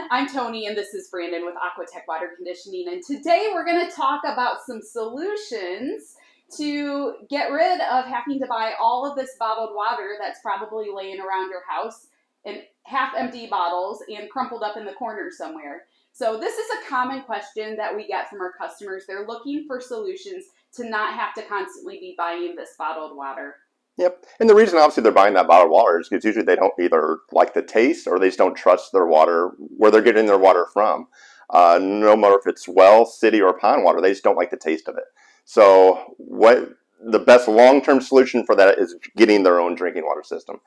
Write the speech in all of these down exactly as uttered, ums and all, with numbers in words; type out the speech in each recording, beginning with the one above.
everyone, I'm Tony and this is Brandon with Aquatek Water Conditioning, and today we're going to talk about some solutions to get rid of having to buy all of this bottled water that's probably laying around your house in half empty bottles and crumpled up in the corner somewhere. So this is a common question that we get from our customers. They're looking for solutions to not have to constantly be buying this bottled water. Yep. And the reason obviously they're buying that bottled water is because usually they don't either like the taste or they just don't trust their water, where they're getting their water from. Uh, no matter if it's well, city, or pond water, they just don't like the taste of it. So what the best long-term solution for that is getting their own drinking water system.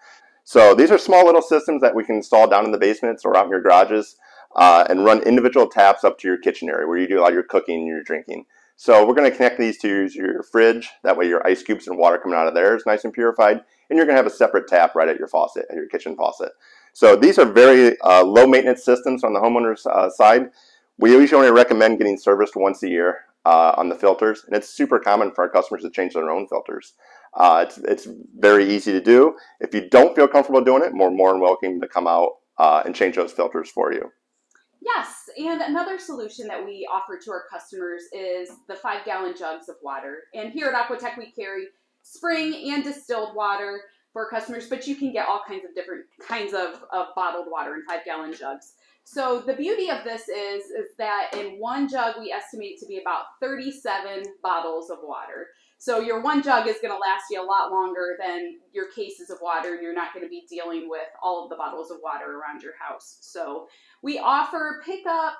So these are small little systems that we can install down in the basements or out in your garages uh, and run individual taps up to your kitchen area where you do all your cooking and your drinking. So we're going to connect these to your fridge, that way your ice cubes and water coming out of there is nice and purified, and you're going to have a separate tap right at your faucet, at your kitchen faucet. So these are very uh, low maintenance systems on the homeowner's uh, side. We usually only recommend getting serviced once a year uh, on the filters, and it's super common for our customers to change their own filters. Uh, it's, it's very easy to do. If you don't feel comfortable doing it, more more than welcome to come out uh, and change those filters for you. Yes, and another solution that we offer to our customers is the five-gallon jugs of water. And here at Aquatek, we carry spring and distilled water for our customers, but you can get all kinds of different kinds of, of bottled water in five-gallon jugs. So the beauty of this is, is that in one jug, we estimate to be about thirty-seven bottles of water. So your one jug is going to last you a lot longer than your cases of water, and you're not going to be dealing with all of the bottles of water around your house. So we offer pickup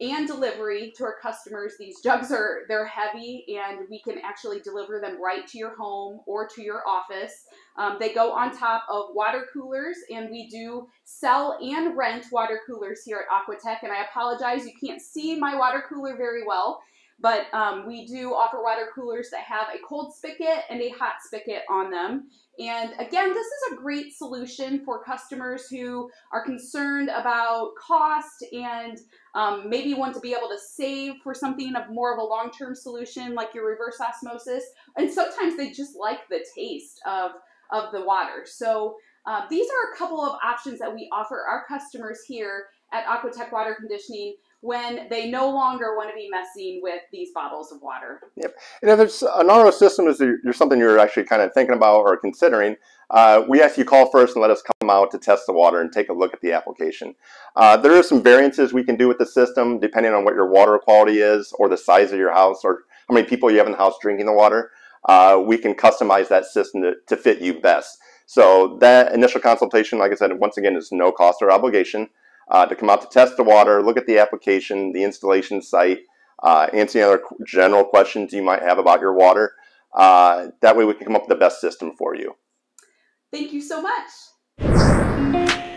and delivery to our customers. These jugs are, they're heavy, and we can actually deliver them right to your home or to your office. Um, they go on top of water coolers, and we do sell and rent water coolers here at Aquatek. And I apologize, you can't see my water cooler very well. But um, we do offer water coolers that have a cold spigot and a hot spigot on them. And again, this is a great solution for customers who are concerned about cost and um, maybe want to be able to save for something of more of a long-term solution like your reverse osmosis. And sometimes they just like the taste of, of the water. So uh, these are a couple of options that we offer our customers here at Aquatek Water Conditioning when they no longer want to be messing with these bottles of water. Yep. And if there's an R O system is you're something you're actually kind of thinking about or considering, uh, we ask you call first and let us come out to test the water and take a look at the application. Uh, there are some variances we can do with the system depending on what your water quality is or the size of your house or how many people you have in the house drinking the water. Uh, we can customize that system to, to fit you best. So that initial consultation, like I said, once again, is no cost or obligation. Uh, to come out to test the water, look at the application, the installation site, uh, answer any other general questions you might have about your water. Uh, that way we can come up with the best system for you. Thank you so much.